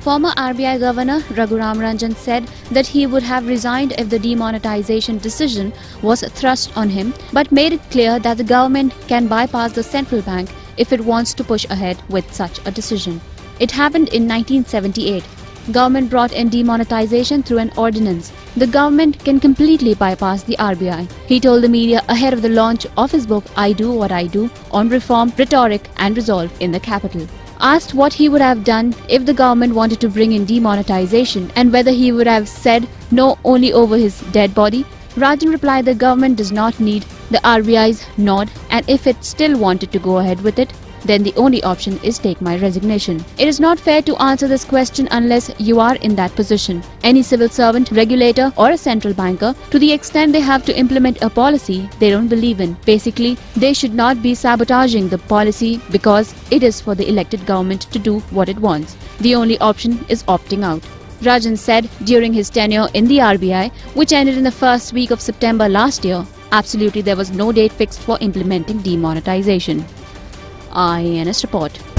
Former RBI Governor Raghuram Rajan said that he would have resigned if the demonetisation decision was thrust on him, but made it clear that the government can bypass the central bank if it wants to push ahead with such a decision. It happened in 1978. Government brought in demonetisation through an ordinance. The government can completely bypass the RBI. He told the media ahead of the launch of his book I Do What I Do on reform, rhetoric and resolve in the capital. Asked what he would have done if the government wanted to bring in demonetisation and whether he would have said no only over his dead body, Rajan replied the government does not need the RBI's nod, and if it still wanted to go ahead with it, then the only option is take my resignation. It is not fair to answer this question unless you are in that position. Any civil servant, regulator or a central banker, to the extent they have to implement a policy they don't believe in. Basically, they should not be sabotaging the policy because it is for the elected government to do what it wants. The only option is opting out. Rajan said during his tenure in the RBI, which ended in the first week of September last year, absolutely there was no date fixed for implementing demonetisation. IANS report.